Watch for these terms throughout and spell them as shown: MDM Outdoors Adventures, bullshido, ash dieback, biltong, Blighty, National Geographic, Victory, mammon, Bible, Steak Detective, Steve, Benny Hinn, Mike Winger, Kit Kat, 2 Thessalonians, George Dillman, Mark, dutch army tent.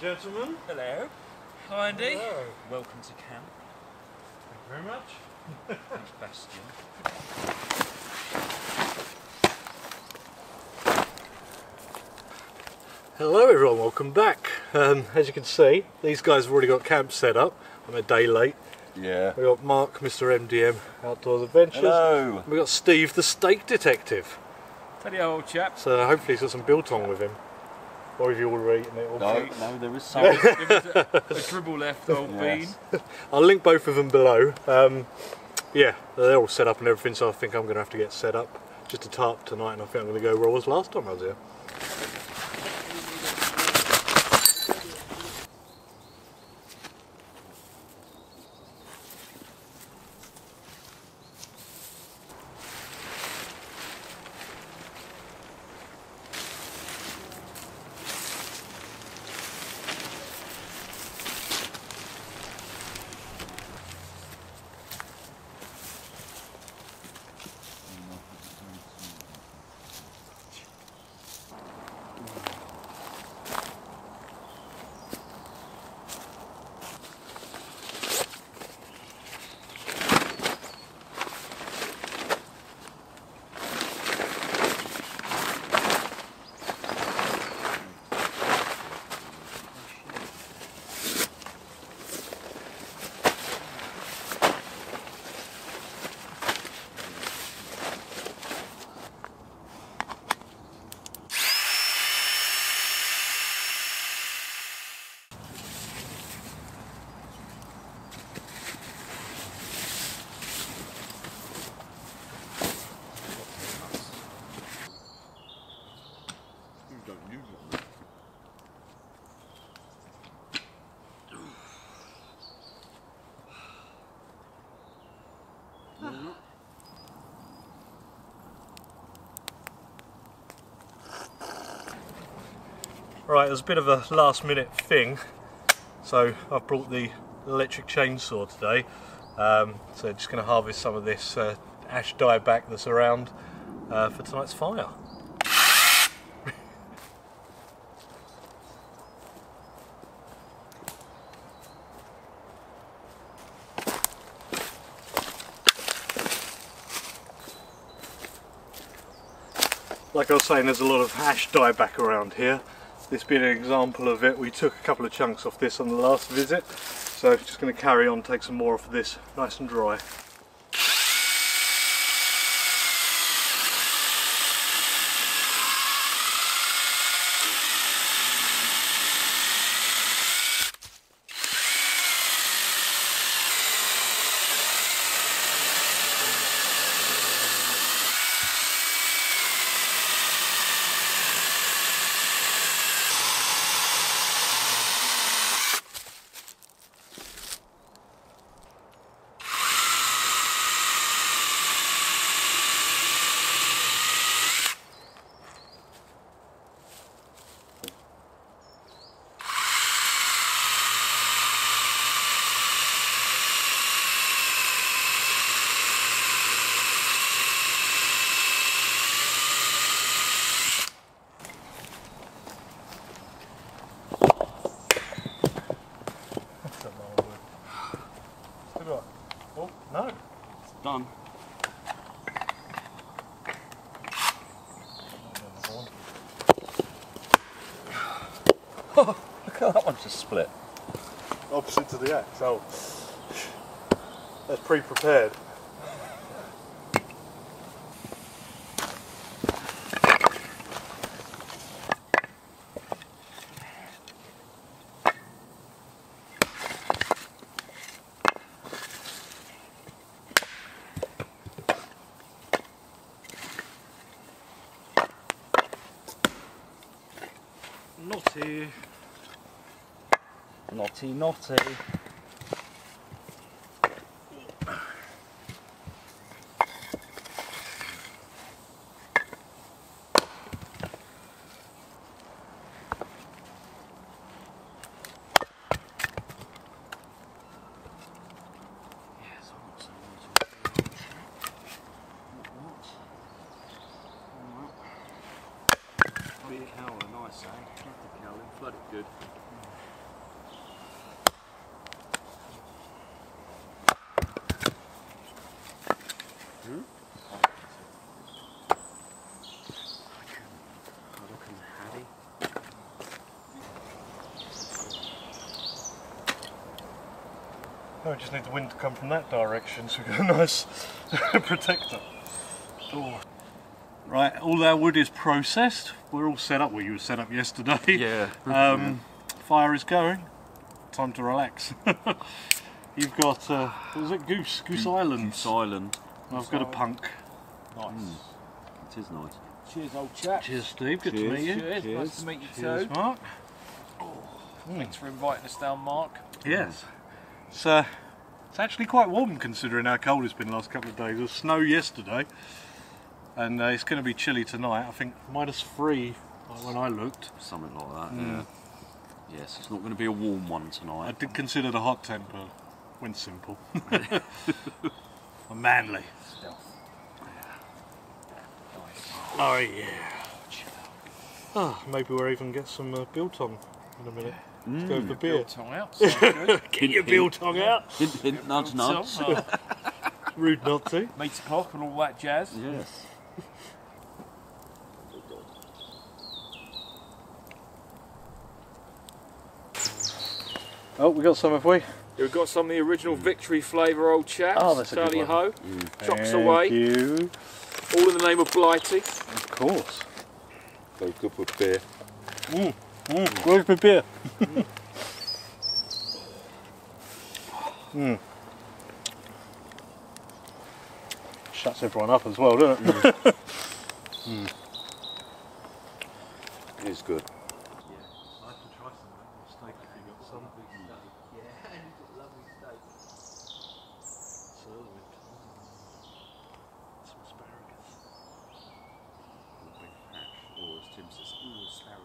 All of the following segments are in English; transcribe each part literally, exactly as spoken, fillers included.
gentlemen. Hello. Hi, Andy. Hello. Welcome to camp. Thank you very much. Thanks, Bastion. Hello, everyone. Welcome back. Um, as you can see, these guys have already got camp set up. I'm a day late. Yeah. We've got Mark, Mister M D M Outdoors Adventures. Hello. We've got Steve, the Steak Detective. Teddy old chap. So hopefully he's got some biltong with him. Or have you already eaten it? All no, beans? No, there is some. There was a, a dribble left, old yes. bean. I'll link both of them below. Um, yeah, they're all set up and everything, so I think I'm going to have to get set up. Just a tarp tonight, and I think I'm going to go where I was last time I was here. Right, there's a bit of a last minute thing, so I've brought the electric chainsaw today, um, so just going to harvest some of this uh, ash dieback that's around uh, for tonight's fire. Like I was saying, there's a lot of ash dieback around here. This being an example of it, we took a couple of chunks off this on the last visit, so just going to carry on, take some more off of this, nice and dry. Oh, look at that one just split. Opposite to the axe. Oh, that's pre-prepared. Naughty. Naughty, naughty. Flooded good. Mm. Hmm? Oh, we just need the wind to come from that direction, so we've got a nice protector. Oh. Right, all our wood is processed. We're all set up. Well, you were set up yesterday. Yeah. Um, yeah. Fire is going. Time to relax. You've got, uh, what was it, Goose? Goose Island. Goose Island. I've Goose got Island. a punk. Nice. Mm. It is nice. Cheers, old chap. Cheers, Steve. Good Cheers. to meet you. Cheers. Cheers. Nice to meet you Cheers, too. Mark. Oh, mm. Thanks for inviting us down, Mark. Yes. It's, uh, it's actually quite warm considering how cold it's been the last couple of days. There was snow yesterday and uh, it's going to be chilly tonight. I think minus three like when I looked. Something like that, mm. yeah. Yes, it's not going to be a warm one tonight. I did consider the hot temper when simple. I'm manly. Stealth. Oh yeah. Oh, maybe we'll even get some uh, biltong in a minute. Yeah. Let's mm, go for beer. Biltong out. Get hint, your biltong hint, out. Hint, hint, nudge, nudge. Oh. Rude not to. Meat o'clock and all that jazz. Yes. Oh, we got some, have we? Yeah, we've got some of the original Victory flavour, old chaps. Oh, that's a Charlie good one. Ho. Mm. Chops Thank away. You. All in the name of Blighty. Of course. Very good with beer. Mm. Mm, good with beer. mm. Shuts everyone up as well, doesn't it? Mm. mm. It is good. Yeah. I have to try some of that steak if you got some big steak. Yeah, and you've got lovely steak. Serve it. Some asparagus. A big patch. Or as Tim says, ooh, asparagus.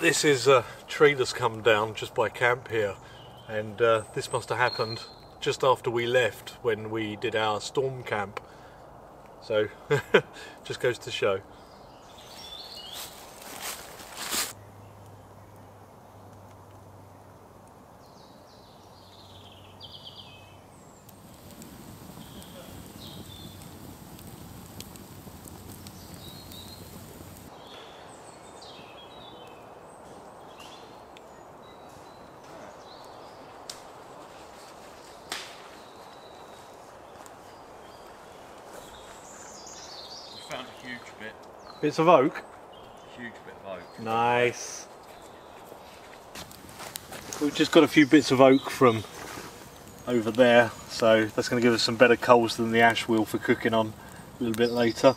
This is a tree that's come down just by camp here, and uh, this must have happened just after we left when we did our storm camp. So, just goes to show. Found a huge bit. Bits of oak? A huge bit of oak. Nice. We've just got a few bits of oak from over there, so that's going to give us some better coals than the ash wheel for cooking on a little bit later.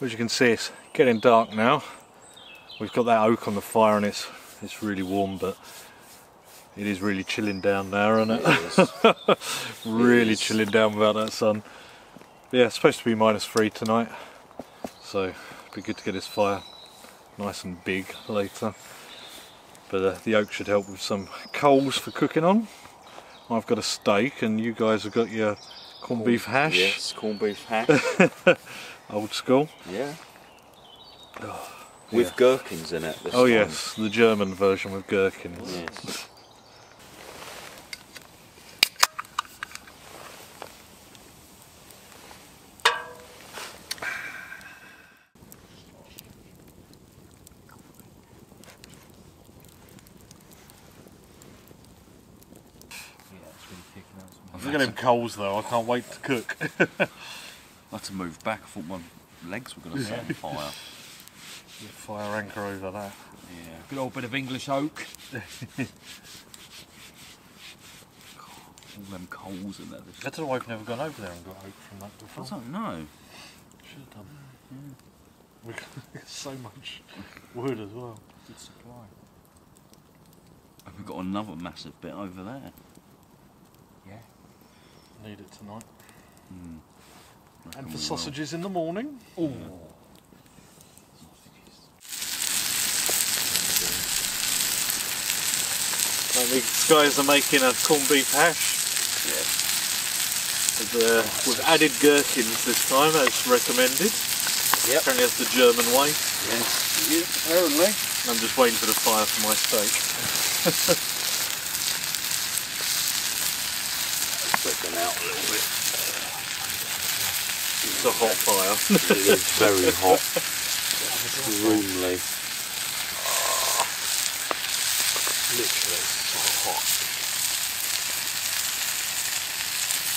As you can see, it's getting dark now. We've got that oak on the fire and it's It's really warm, but it is really chilling down there, isn't it? It is. Really it is. Chilling down without that sun. Yeah, it's supposed to be minus three tonight, so it'd be good to get this fire nice and big later. But uh, the oak should help with some coals for cooking on. I've got a steak, and you guys have got your corned corn, beef hash. Yes, corned beef hash. Old school. Yeah. Oh. With yeah. gherkins in it. This oh time. yes, the German version with gherkins. Yes. Look at them coals though, I can't wait to cook. I had to move back, I thought my legs were going to set on fire. Fire anchor over that. Yeah. Good old bit of English oak. All them coals in there. I don't know why I've never gone over there and got oak from that before. I don't know. Should have done. Yeah. We've got so much wood as well. Good supply. And we've got another massive bit over there. Yeah. Need it tonight. Mm. And for sausages will. in the morning. Ooh. Yeah. These guys are making a corned beef hash. Yeah. The, we've added gherkins this time as recommended. Yep. Apparently that's the German way. Yes, yeah. Apparently. I'm just waiting for the fire for my steak. Flicking out a little bit. It's a hot fire. It is very hot. Extremely. Literally so hot.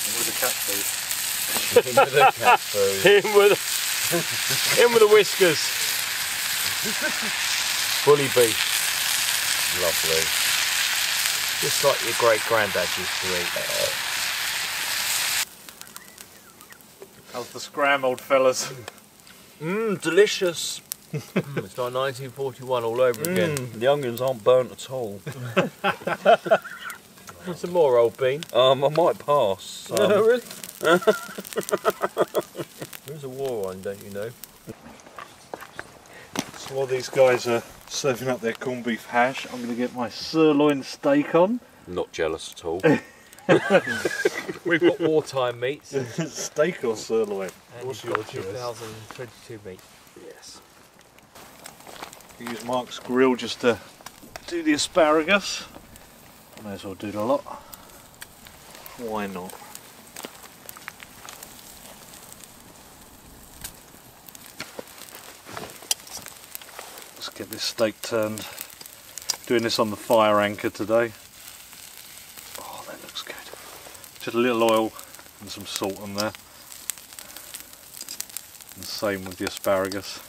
With the cat food. In with the cat food. In with, in with the whiskers. Bully beef. Lovely. Just like your great granddad used to eat that. How's the scram, old fellas? Mmm, delicious. Mm, it's like nineteen forty-one all over mm. again. The onions aren't burnt at all. Some more old bean. Um, I might pass. Um. No, really? There's a war on, don't you know? So while these guys are serving up their corned beef hash, I'm going to get my sirloin steak on. Not jealous at all. We've got wartime meats. Steak or sirloin? And what's your two thousand twenty-two meat. Yes. You use Mark's grill just to do the asparagus. May as well do it a lot. Why not? Let's get this steak turned. Doing this on the fire anchor today. Oh, that looks good. Just a little oil and some salt on there. And the same with the asparagus.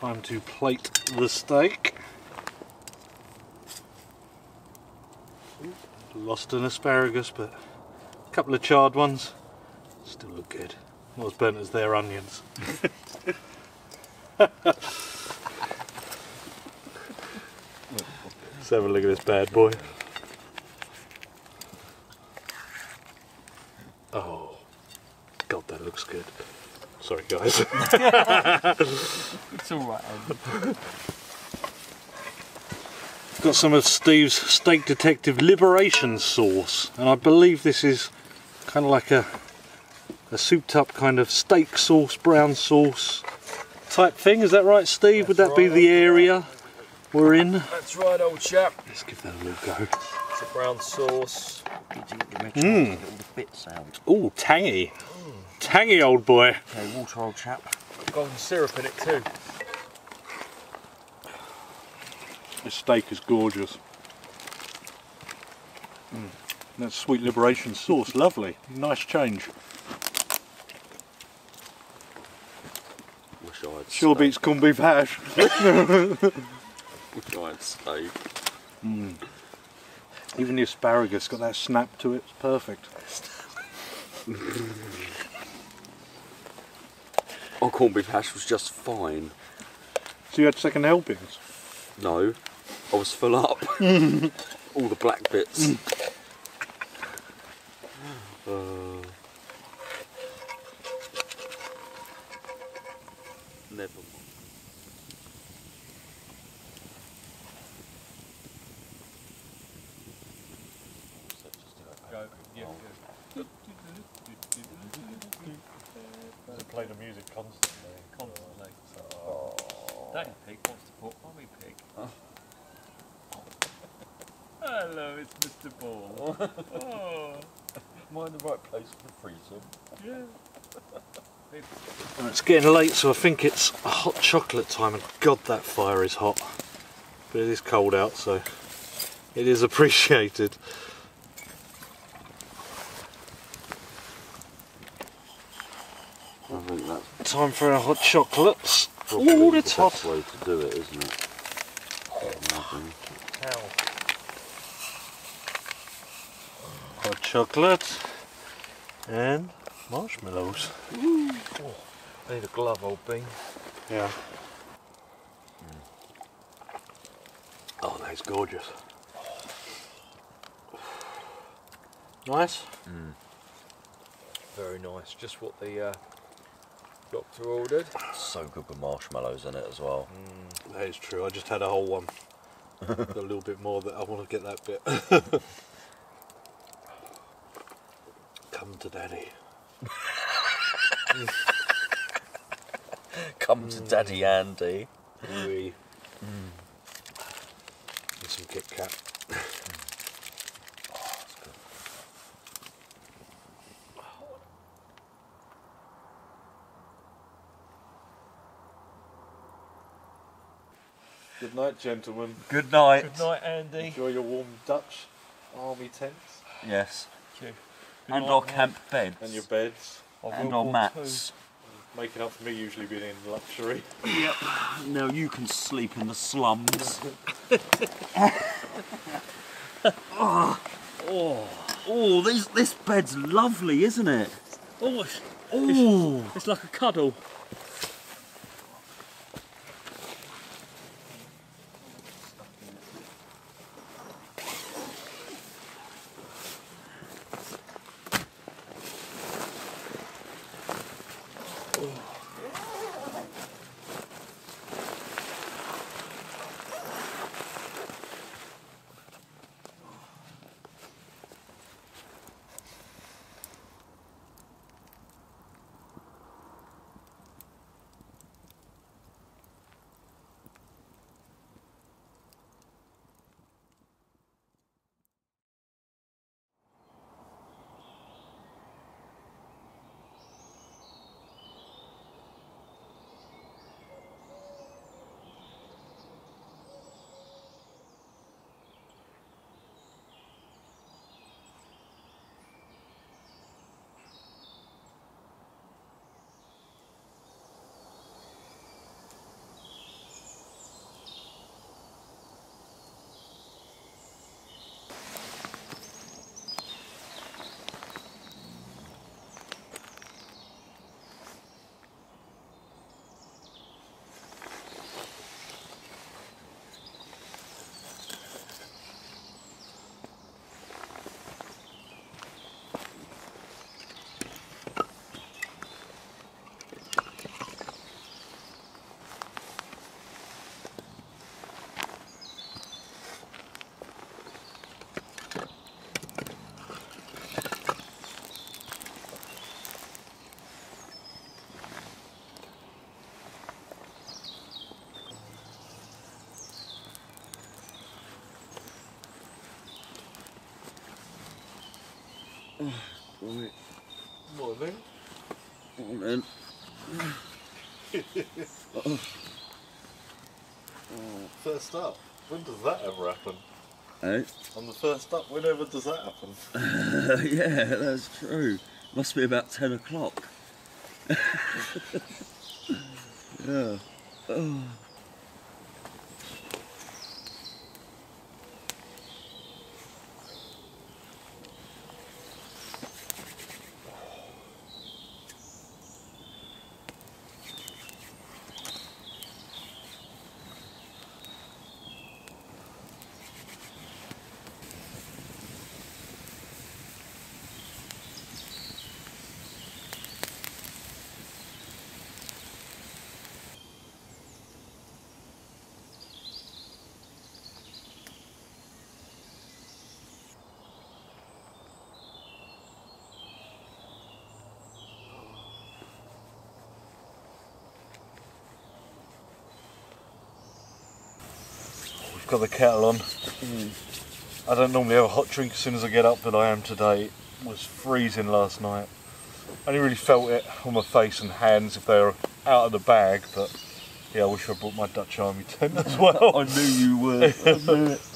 Time to plate the steak. Lost an asparagus, but a couple of charred ones still look good. Not as burnt as their onions. Let's have a look at this bad boy. Oh, God, that looks good. Sorry guys. It's alright. Got some of Steve's Steak Detective Liberation sauce, and I believe this is kind of like a, a souped up kind of steak sauce, brown sauce type thing. Is that right, Steve? That's Would that right, be the area chap. we're in? That's right, old chap. Let's give that a little go. It's a brown sauce. Mmm. Ooh, tangy. Tangy old boy. Okay, water old chap. Golden syrup in it too. This steak is gorgeous. Mm. That sweet liberation sauce, lovely. Nice change. Wish I had Sure steak. beats corned beef hash. Wish I had steak. Mm. Even the asparagus got that snap to it. It's perfect. Our corned beef hash was just fine. So you had second helpings? No, I was full up. All the black bits. uh. Never mind. Go. Yeah, oh. Go. Play the music constantly. Constantly. Oh. Daddy Pig wants to put Mummy Pig. Huh? Hello, it's Mister Ball. Oh. Am I in the right place for the freezer? Yeah. Well, it's getting late, so I think it's hot chocolate time, and God, that fire is hot. But it is cold out, so it is appreciated. Time for our hot chocolates. Oh, it's hot. That's the way to do it, isn't it? Hot chocolate and marshmallows. Ooh. Oh, I need a glove, old bean. Yeah. Mm. Oh, that is gorgeous. Nice. Mm. Very nice. Just what the. Uh, doctor ordered. So good with marshmallows in it as well. Mm, that is true. I just had a whole one. Got a little bit more that I want to get that bit. Come to Daddy. Come to mm. Daddy Andy. Oui. Mm. And some Kit Kat. Good night, gentlemen. Good night. Good night, Andy. Enjoy your warm Dutch army tents. Yes. Thank you. Good and night, our camp Mark. Beds. And your beds. Our and our mats. Too. Making up for me usually being in luxury. Yep. Now you can sleep in the slums. oh, oh, oh these, this bed's lovely, isn't it? Oh, it's, oh. It's, it's like a cuddle. Oh, right. Morning. Morning. oh. First up. When does that ever happen? Eh? On the first up, whenever does that happen? Uh, yeah, that's true. Must be about ten o'clock. yeah. Oh. Got the kettle on. Mm. I don't normally have a hot drink as soon as I get up, but I am today. It was freezing last night. I only really felt it on my face and hands if they were out of the bag, but yeah, I wish I brought my Dutch army tent as well. I knew you would. I knew it.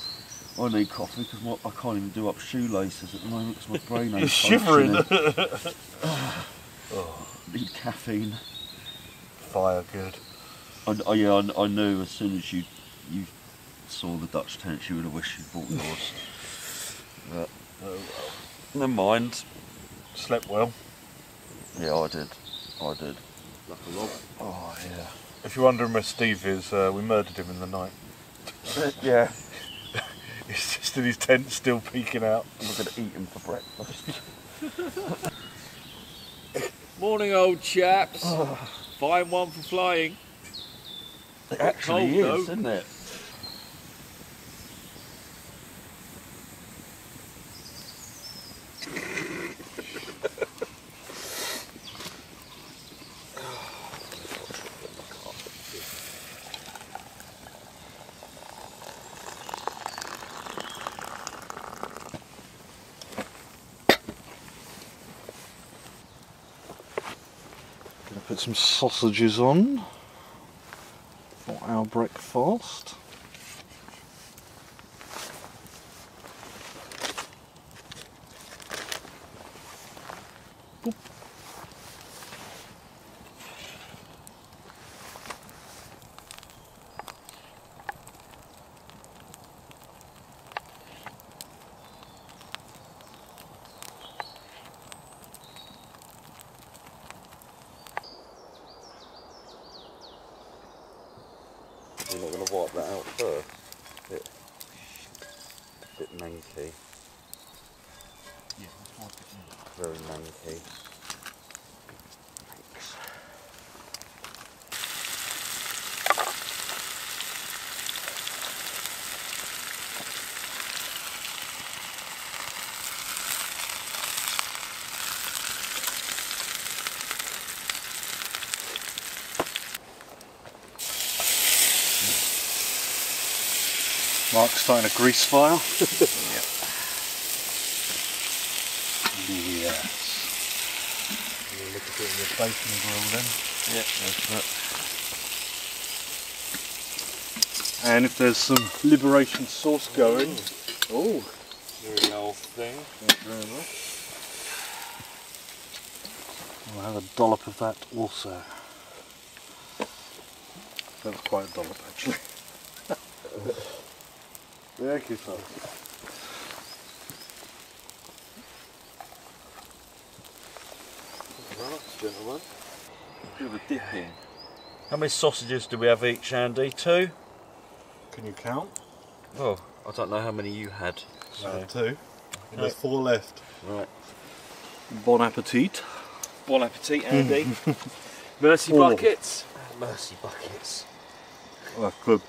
I need coffee because I can't even do up shoelaces at the moment because my brain ain't shivering. oh, oh. Need caffeine. Fire good. I, I, yeah, I, I knew as soon as you you. saw the Dutch tent, she would have wished she'd bought yours. but, oh well. Never mind. Slept well. Yeah, I did. I did. Like a log. Oh, yeah. If you're wondering where Steve is, uh, we murdered him in the night. yeah. He's just in his tent, still peeking out. I'm not going to eat him for breakfast. Morning, old chaps. Oh. Find one for flying. It actually cold, is, though. Isn't it? Put some sausages on for our breakfast. Boop. We're not going to wipe that out first. It's a bit, a bit manky. Yeah, let's wipe it in. Very manky. Thanks. Mark's starting a grease fire. Yep. Yes. A little bit of the bacon grill then. Yep, that's it. And if there's some liberation sauce going. Mm. Oh, very old thing. We'll have a dollop of that also. That's quite a dollop actually. Thank you, sir. Gentlemen. Bit of a dip in. How many sausages do we have each, Andy? Two? Can you count? Oh, I don't know how many you had. So. Uh, two. And there's four left. Right. Bon appetit. Bon appetit, Andy. Mercy oh. buckets. Mercy buckets. Oh, that's good.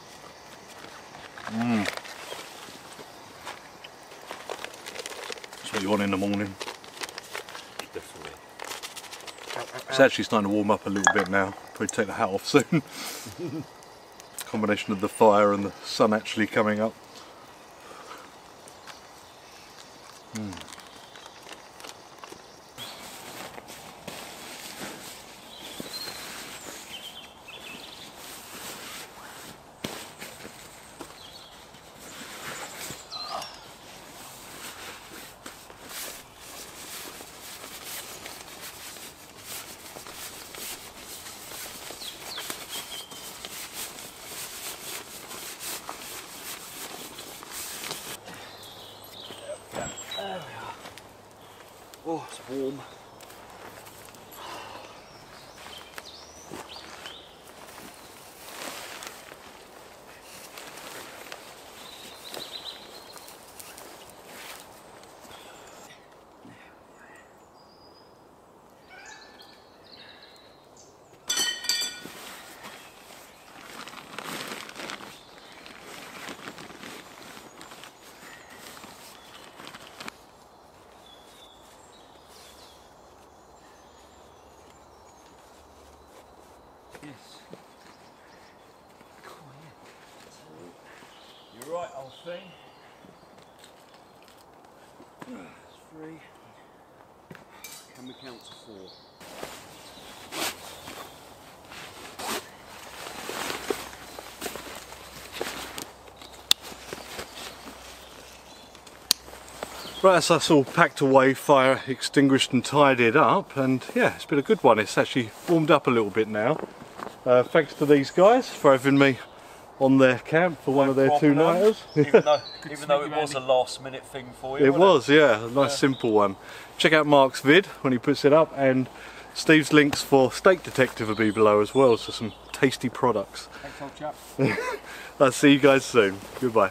Mmm. What you want in the morning. Definitely. It's actually starting to warm up a little bit now. Probably take the hat off soon. Combination of the fire and the sun actually coming up. Mm. Oh, it's warm. You're right, old thing. That's three. Can we count to four? Right, so that's all packed away, fire extinguished and tidied up, and yeah, it's been a good one. It's actually warmed up a little bit now. Uh, thanks to these guys for having me on their camp for one no of their two-nighters. Even though, even though it was a last-minute thing for you. It was, it? yeah, a nice yeah. simple one. Check out Mark's vid when he puts it up, and Steve's links for Steak Detective will be below as well, so some tasty products. Thanks, old chap. I'll see you guys soon. Goodbye.